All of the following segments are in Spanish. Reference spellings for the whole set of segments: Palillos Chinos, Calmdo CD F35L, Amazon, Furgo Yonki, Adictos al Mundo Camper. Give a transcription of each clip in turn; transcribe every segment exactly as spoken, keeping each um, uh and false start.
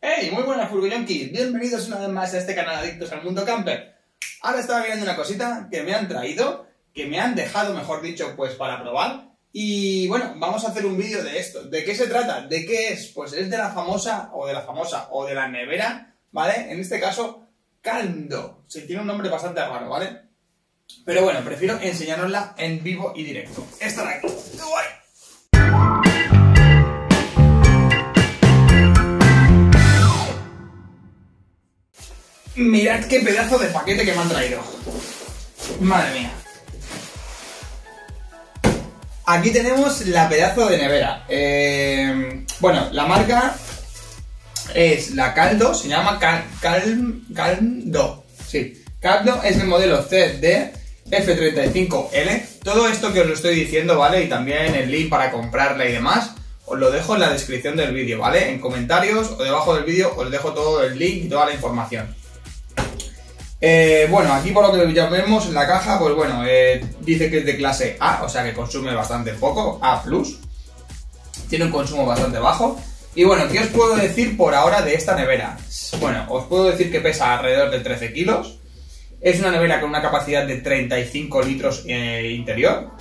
¡Hey! Muy buenas, Furgo Yonki. Bienvenidos una vez más a este canal Adictos al Mundo Camper. Ahora estaba mirando una cosita que me han traído, que me han dejado, mejor dicho, pues para probar. Y bueno, vamos a hacer un vídeo de esto. ¿De qué se trata? ¿De qué es? Pues es de la famosa, o de la famosa, o de la nevera, ¿vale? En este caso, Calmdo. Se tiene un nombre bastante raro, ¿vale? Pero bueno, prefiero enseñárosla en vivo y directo. Esta de aquí. ¡Uy! Mirad qué pedazo de paquete que me han traído. Madre mía. Aquí tenemos la pedazo de nevera. Eh, bueno, la marca es la Calmdo, se llama Cal, Cal, Calmdo. Sí, Calmdo es el modelo C D F treinta y cinco L. Todo esto que os lo estoy diciendo, ¿vale? Y también el link para comprarla y demás, os lo dejo en la descripción del vídeo, ¿vale? En comentarios o debajo del vídeo os dejo todo el link y toda la información. Eh, bueno, aquí por lo que ya vemos en la caja, pues bueno, eh, dice que es de clase A, o sea que consume bastante poco, A plus. Tiene un consumo bastante bajo. Y bueno, ¿qué os puedo decir por ahora de esta nevera? Bueno, os puedo decir que pesa alrededor de trece kilos. Es una nevera con una capacidad de treinta y cinco litros eh, interior.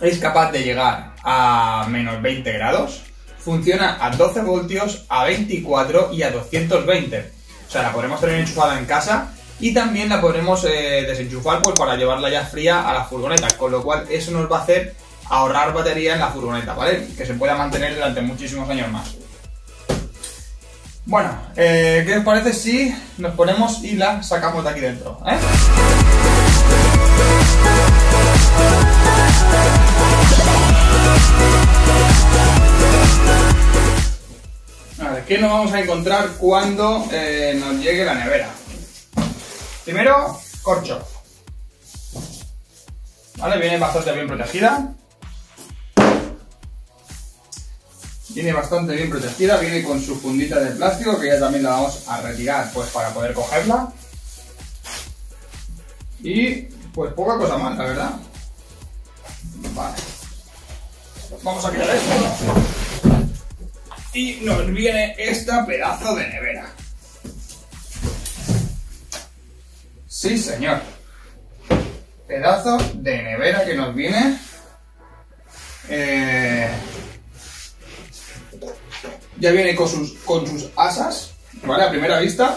Es capaz de llegar a menos veinte grados. Funciona a doce voltios, a veinticuatro y a doscientos veinte. O sea, la podremos tener enchufada en casa. Y también la podremos eh, desenchufar pues para llevarla ya fría a la furgoneta, con lo cual eso nos va a hacer ahorrar batería en la furgoneta, ¿vale? Que se pueda mantener durante muchísimos años más. Bueno, eh, ¿qué os parece si nos ponemos y la sacamos de aquí dentro, eh? A ver, ¿qué nos vamos a encontrar cuando eh, nos llegue la nevera? Primero, corcho. Vale, viene bastante bien protegida. Viene bastante bien protegida, viene con su fundita de plástico, que ya también la vamos a retirar pues para poder cogerla. Y pues poca cosa más, la verdad. Vale. Vamos a quitar esto. Y nos viene esta pedazo de nevera. Sí, señor. Pedazo de nevera que nos viene. Eh, ya viene con sus, con sus asas, ¿vale? A primera vista.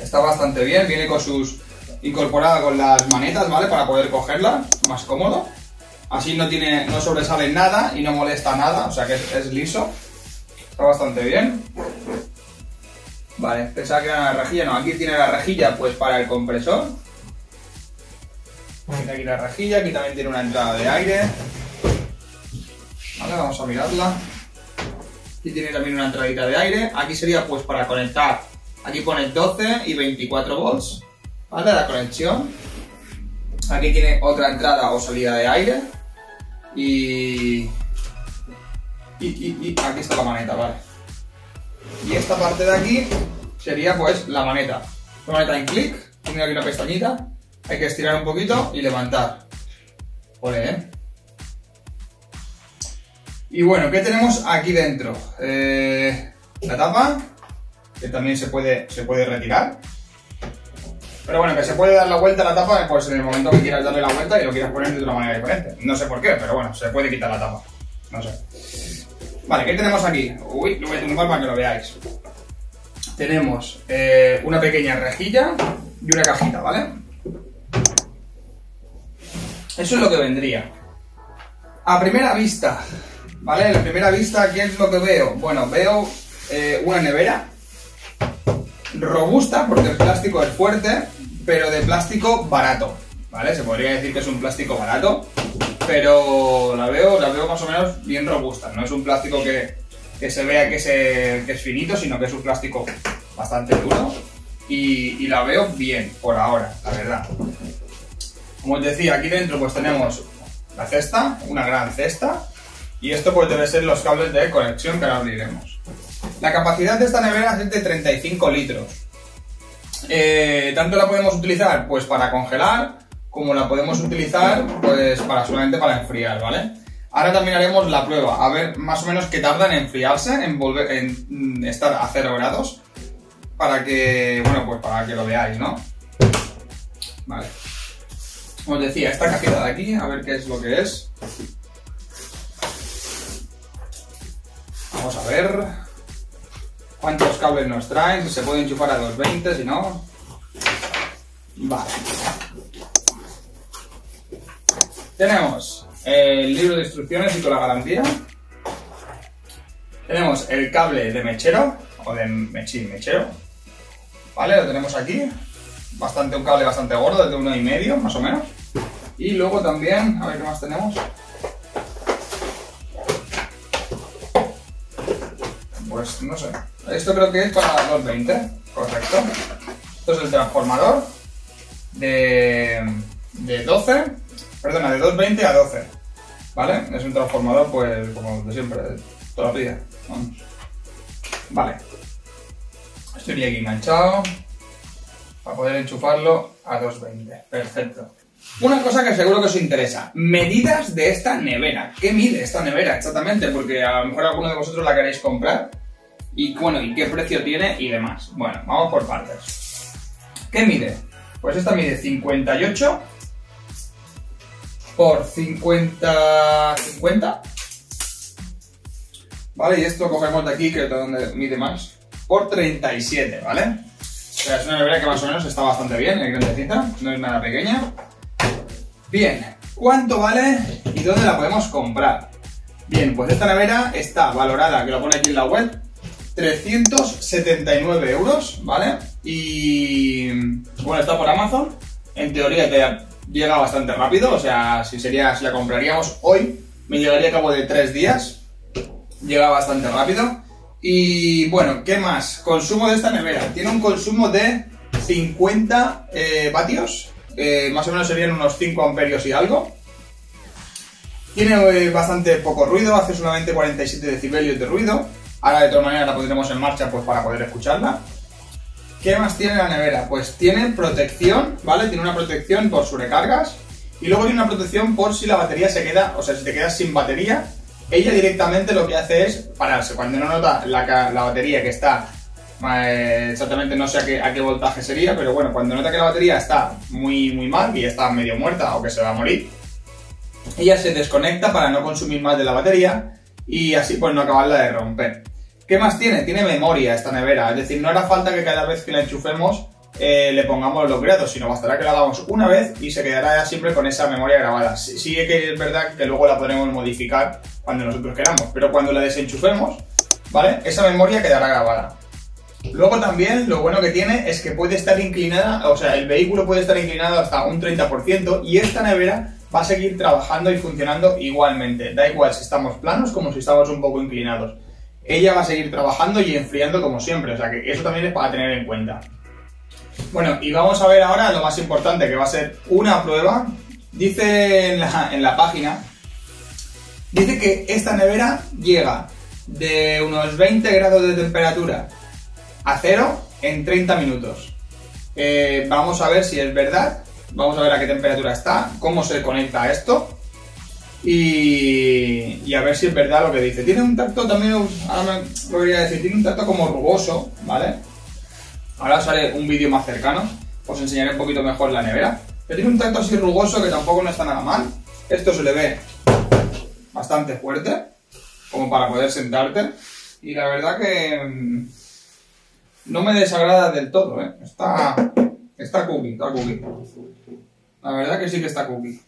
Está bastante bien. Viene con sus incorporada con las manetas, ¿vale? Para poder cogerla más cómodo. Así no tiene, no sobresale nada y no molesta nada. O sea que es, es liso. Está bastante bien. Vale, pensaba que era una rejilla, no, aquí tiene la rejilla pues para el compresor. Tiene aquí la rejilla, aquí también tiene una entrada de aire. Vale, vamos a mirarla. Aquí tiene también una entradita de aire. Aquí sería pues para conectar, aquí pone doce y veinticuatro volts, ¿vale? La conexión. Aquí tiene otra entrada o salida de aire. Y... Y, y, y aquí está la maneta, vale. Y esta parte de aquí sería pues la maneta. La maneta en clic, tiene aquí una pestañita, hay que estirar un poquito y levantar. Ole, ¿eh? Y bueno, ¿qué tenemos aquí dentro? Eh, la tapa, que también se puede, se puede retirar. Pero bueno, que se puede dar la vuelta a la tapa pues en el momento que quieras darle la vuelta y lo quieras poner de una manera diferente. No sé por qué, pero bueno, se puede quitar la tapa. No sé. Vale, ¿qué tenemos aquí? Uy, lo voy a tumbar para que lo veáis. Tenemos eh, una pequeña rejilla y una cajita, ¿vale? Eso es lo que vendría. A primera vista, ¿vale? A primera vista, ¿qué es lo que veo? Bueno, veo eh, una nevera robusta, porque el plástico es fuerte, pero de plástico barato, ¿vale? Se podría decir que es un plástico barato. Pero la veo, la veo más o menos bien robusta. No es un plástico que, que se vea que, se, que es finito, sino que es un plástico bastante duro. Y, y la veo bien por ahora, la verdad. Como os decía, aquí dentro pues tenemos la cesta, una gran cesta. Y esto pues debe ser los cables de conexión que ahora abriremos. La capacidad de esta nevera es de treinta y cinco litros. Eh, tanto la podemos utilizar pues para congelar, como la podemos utilizar pues para solamente para enfriar, ¿vale? Ahora terminaremos la prueba, a ver más o menos qué tarda en enfriarse, en volver, en estar a cero grados, para que, bueno, pues para que lo veáis, ¿no? Vale. Como os decía, esta cajita de aquí, a ver qué es lo que es. Vamos a ver cuántos cables nos traen, si se puede enchufar a doscientos veinte, si no. Vale. Tenemos el libro de instrucciones y con la garantía. Tenemos el cable de mechero, o de mechín, mechero. Vale, lo tenemos aquí. Bastante, un cable bastante gordo, de uno y medio, más o menos. Y luego también, a ver qué más tenemos. Pues no sé. Esto creo que es para doscientos veinte, correcto. Esto es el transformador de, de doce, perdona, de doscientos veinte a doce. ¿Vale? Es un transformador, pues, como de siempre, toda la vida. Vamos. Vale. Estoy aquí enganchado para poder enchufarlo a doscientos veinte. Perfecto. Una cosa que seguro que os interesa, medidas de esta nevera. ¿Qué mide esta nevera exactamente? Porque a lo mejor alguno de vosotros la queréis comprar. Y bueno, ¿y qué precio tiene y demás? Bueno, vamos por partes. ¿Qué mide? Pues esta mide cincuenta y ocho por cincuenta, cincuenta. Vale, y esto cogemos de aquí, que es donde mide más, por treinta y siete, ¿vale? O sea, es una nevera que más o menos está bastante bien, es grandecita, no es nada pequeña. Bien, ¿cuánto vale y dónde la podemos comprar? Bien, pues esta nevera está valorada, que lo pone aquí en la web, trescientos setenta y nueve euros, ¿vale? Y bueno, está por Amazon, en teoría te llega bastante rápido, o sea, si, sería, si la compraríamos hoy, me llegaría a cabo de tres días, llega bastante rápido. Y bueno, ¿qué más? Consumo de esta nevera, tiene un consumo de cincuenta eh, vatios. Eh, más o menos serían unos cinco amperios y algo. Tiene eh, bastante poco ruido, hace solamente cuarenta y siete decibelios de ruido. Ahora de todas maneras la pondremos en marcha, pues, para poder escucharla. ¿Qué más tiene la nevera? Pues tiene protección, ¿vale? Tiene una protección por sobrecargas. Y luego tiene una protección por si la batería se queda, o sea, si te quedas sin batería. Ella directamente lo que hace es pararse. Cuando no nota la, la batería que está... exactamente no sé a qué, a qué voltaje sería, pero bueno, cuando nota que la batería está muy muy mal y está medio muerta o que se va a morir, ella se desconecta para no consumir más de la batería y así pues no acabarla de romper. ¿Qué más tiene? Tiene memoria esta nevera, es decir, no hará falta que cada vez que la enchufemos eh, le pongamos los grados, sino bastará que la hagamos una vez y se quedará siempre con esa memoria grabada. Sí, sí que es verdad que luego la podremos modificar cuando nosotros queramos, pero cuando la desenchufemos, ¿vale? Esa memoria quedará grabada. Luego también lo bueno que tiene es que puede estar inclinada, o sea, el vehículo puede estar inclinado hasta un treinta por ciento y esta nevera va a seguir trabajando y funcionando igualmente. Da igual si estamos planos como si estamos un poco inclinados. Ella va a seguir trabajando y enfriando como siempre, o sea que eso también es para tener en cuenta. Bueno, y vamos a ver ahora lo más importante, que va a ser una prueba. Dice en la, en la página, dice que esta nevera llega de unos veinte grados de temperatura a cero en treinta minutos. Eh, vamos a ver si es verdad, vamos a ver a qué temperatura está, cómo se conecta a esto y, y a ver si es verdad lo que dice. Tiene un tacto también, ahora me lo quería decir, tiene un tacto como rugoso, ¿vale? Ahora os haré un vídeo más cercano, os enseñaré un poquito mejor la nevera, pero tiene un tacto así rugoso que tampoco no está nada mal. Esto se le ve bastante fuerte, como para poder sentarte, y la verdad que... no me desagrada del todo, ¿eh? Está, está cookie, está cookie. La verdad que sí que está cookie.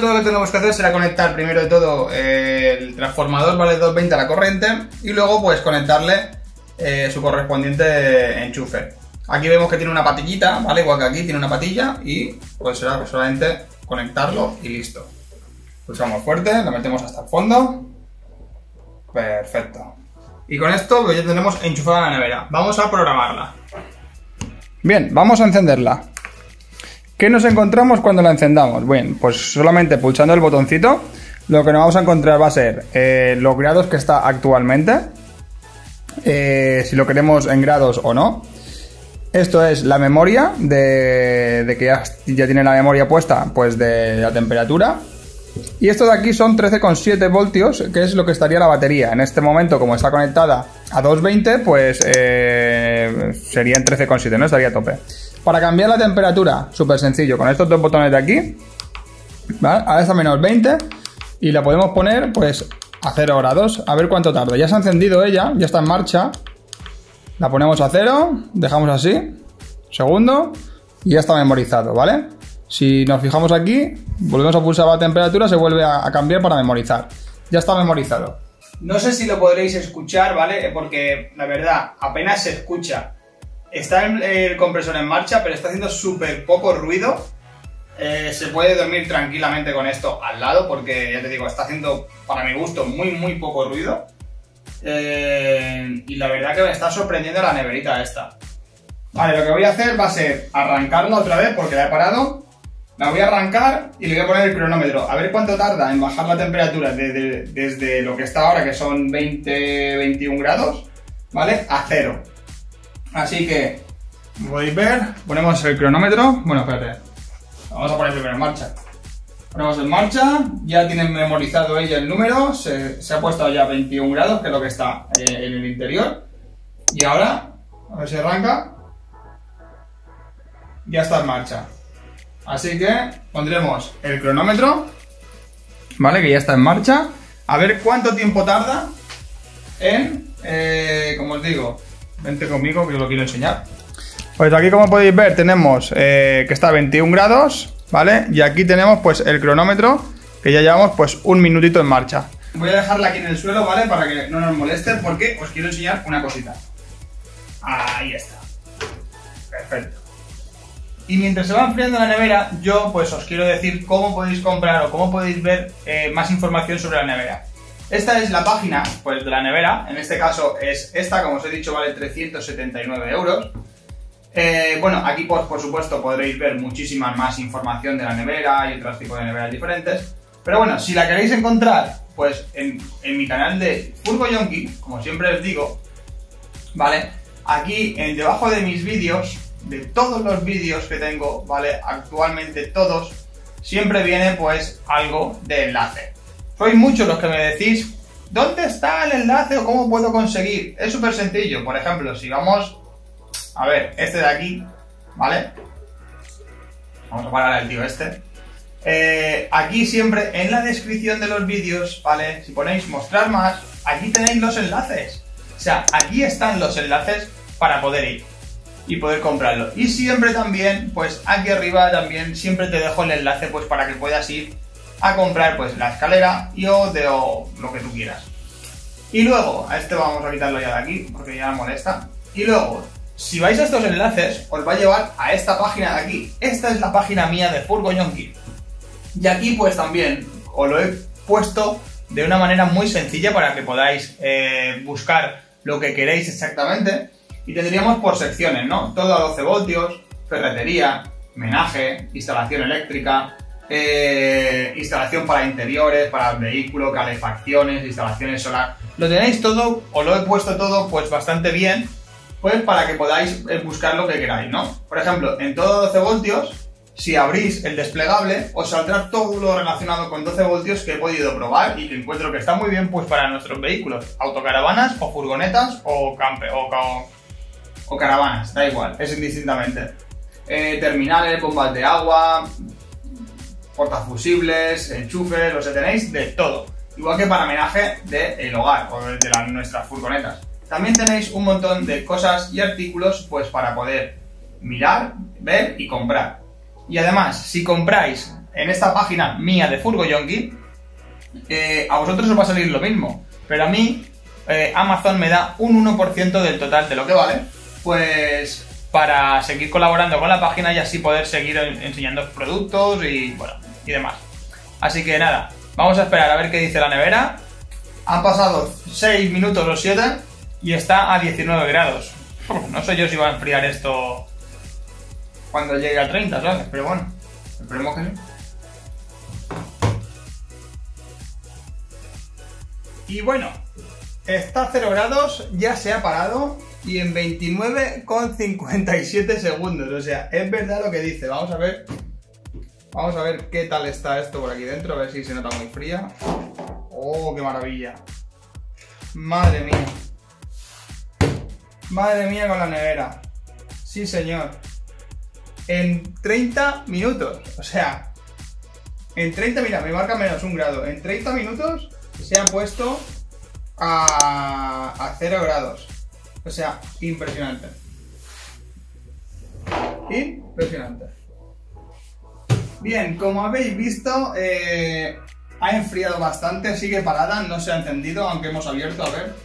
Todo lo que tenemos que hacer será conectar primero de todo eh, el transformador, vale, doscientos veinte a la corriente, y luego pues conectarle eh, su correspondiente enchufe. Aquí vemos que tiene una patillita, vale, igual que aquí tiene una patilla, y pues será solamente conectarlo y listo. Pulsamos fuerte, lo metemos hasta el fondo. Perfecto. Y con esto pues ya tenemos enchufada la nevera. Vamos a programarla. Bien, vamos a encenderla. ¿Qué nos encontramos cuando la encendamos? Bien, pues solamente pulsando el botoncito, lo que nos vamos a encontrar va a ser eh, los grados que está actualmente, eh, si lo queremos en grados o no. Esto es la memoria, de, de que ya, ya tiene la memoria puesta, pues de la temperatura. Y esto de aquí son trece coma siete voltios, que es lo que estaría la batería. En este momento, como está conectada a doscientos veinte, pues eh, sería en trece coma siete, ¿no? Estaría a tope. Para cambiar la temperatura, súper sencillo, con estos dos botones de aquí, ¿vale? Ahora está a menos veinte y la podemos poner pues a cero grados, a ver cuánto tarda. Ya se ha encendido ella, ya está en marcha. La ponemos a cero, dejamos así, segundo, y ya está memorizado, ¿vale? Si nos fijamos aquí, volvemos a pulsar la temperatura, se vuelve a, a cambiar para memorizar. Ya está memorizado. No sé si lo podréis escuchar, ¿vale? Porque la verdad, apenas se escucha. Está el, el compresor en marcha, pero está haciendo súper poco ruido. Eh, se puede dormir tranquilamente con esto al lado, porque ya te digo, está haciendo, para mi gusto, muy, muy poco ruido. Eh, y la verdad que me está sorprendiendo la neverita esta. Vale, lo que voy a hacer va a ser arrancarla otra vez, porque la he parado. La voy a arrancar y le voy a poner el cronómetro, a ver cuánto tarda en bajar la temperatura desde, desde lo que está ahora, que son veinte, veintiún grados, ¿vale? A cero. Así que, como podéis ver, ponemos el cronómetro. Bueno, espérate, vamos a poner primero en marcha. Ponemos en marcha, ya tienen memorizado ella el número, se, se ha puesto ya veintiún grados, que es lo que está en el interior. Y ahora, a ver si arranca, ya está en marcha. Así que pondremos el cronómetro, ¿vale? Que ya está en marcha. A ver cuánto tiempo tarda en, eh, como os digo, vente conmigo que os lo quiero enseñar. Pues aquí, como podéis ver, tenemos eh, que está a veintiún grados, ¿vale? Y aquí tenemos pues el cronómetro, que ya llevamos pues un minutito en marcha. Voy a dejarla aquí en el suelo, ¿vale? Para que no nos moleste, porque os quiero enseñar una cosita. Ahí está. Perfecto. Y mientras se va enfriando la nevera, yo pues os quiero decir cómo podéis comprar o cómo podéis ver eh, más información sobre la nevera. Esta es la página pues de la nevera, en este caso es esta, como os he dicho, vale trescientos setenta y nueve euros. Eh, bueno, aquí pues, por supuesto podréis ver muchísima más información de la nevera y otros tipos de neveras diferentes. Pero bueno, si la queréis encontrar, pues en, en mi canal de Furgo Yonki, como siempre os digo, ¿vale? Aquí en, debajo de mis vídeos, de todos los vídeos que tengo, ¿vale? Actualmente todos, siempre viene pues algo de enlace. Sois muchos los que me decís, ¿dónde está el enlace o cómo puedo conseguir? Es súper sencillo. Por ejemplo, si vamos a ver este de aquí, ¿vale? Vamos a parar el tío este. Eh, aquí siempre en la descripción de los vídeos, ¿vale? Si ponéis mostrar más, aquí tenéis los enlaces. O sea, aquí están los enlaces para poder ir y poder comprarlo. Y siempre también, pues aquí arriba también siempre te dejo el enlace pues para que puedas ir a comprar pues la escalera y o de o, lo que tú quieras. Y luego, a este vamos a quitarlo ya de aquí porque ya me molesta. Y luego, si vais a estos enlaces, os va a llevar a esta página de aquí. Esta es la página mía de Furgo Yonki. Y aquí pues también os lo he puesto de una manera muy sencilla para que podáis eh, buscar lo que queréis exactamente. Y tendríamos por secciones, ¿no? Todo a doce voltios, ferretería, menaje, instalación eléctrica, eh, instalación para interiores, para el vehículo, calefacciones, instalaciones solar. Lo tenéis todo, os lo he puesto todo pues bastante bien, pues para que podáis buscar lo que queráis, ¿no? Por ejemplo, en todo doce voltios, si abrís el desplegable, os saldrá todo lo relacionado con doce voltios que he podido probar y que encuentro que está muy bien pues para nuestros vehículos, autocaravanas o furgonetas o camper o... o o caravanas, da igual, es indistintamente. Eh, terminales, bombas de agua, portafusibles, enchufes, o sea, tenéis de todo. Igual que para menaje del hogar o de las, nuestras furgonetas. También tenéis un montón de cosas y artículos pues para poder mirar, ver y comprar. Y además, si compráis en esta página mía de Furgo Yonki, eh, a vosotros os va a salir lo mismo. Pero a mí, eh, Amazon me da un uno por ciento del total de lo que vale, pues para seguir colaborando con la página y así poder seguir enseñando productos y bueno, y demás. Así que nada, Vamos a esperar a ver qué dice la nevera. Han pasado seis minutos o siete y está a diecinueve grados. Uf, no sé yo si va a enfriar esto cuando llegue a treinta, ¿sabes? Pero bueno, esperemos que sí. Y bueno, está a cero grados, ya se ha parado y en veintinueve coma cincuenta y siete segundos. O sea, es verdad lo que dice. Vamos a ver. Vamos a ver qué tal está esto por aquí dentro, a ver si se nota muy fría. ¡Oh, qué maravilla! ¡Madre mía! ¡Madre mía con la nevera! ¡Sí, señor! En treinta minutos, o sea, en treinta, mira, me marca menos un grado. En treinta minutos se ha puesto a, a cero grados. O sea, impresionante. Impresionante. Bien, como habéis visto, eh, ha enfriado bastante, sigue parada, no se ha encendido, aunque hemos abierto, a ver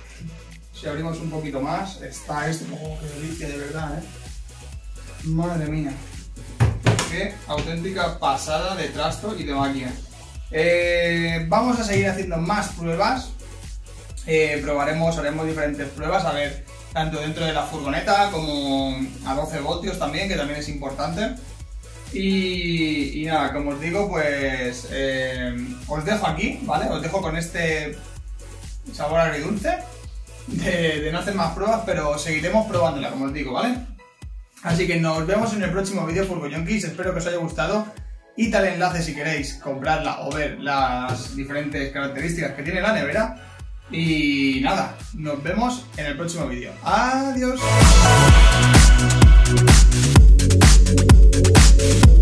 si abrimos un poquito más. Está esto, oh, qué delicia, de verdad, eh. Madre mía, qué auténtica pasada de trasto y de máquina. Eh, vamos a seguir haciendo más pruebas, eh, probaremos, haremos diferentes pruebas, a ver, tanto dentro de la furgoneta como a doce voltios también, que también es importante. Y, y nada, como os digo, pues eh, os dejo aquí, ¿vale? Os dejo con este sabor agridulce de, de no hacer más pruebas, pero seguiremos probándola, como os digo, ¿vale? Así que nos vemos en el próximo vídeo, Furgo Yonkis. Espero que os haya gustado y tal enlace si queréis comprarla o ver las diferentes características que tiene la nevera. Y nada, nos vemos en el próximo vídeo. ¡Adiós! We'll be right back.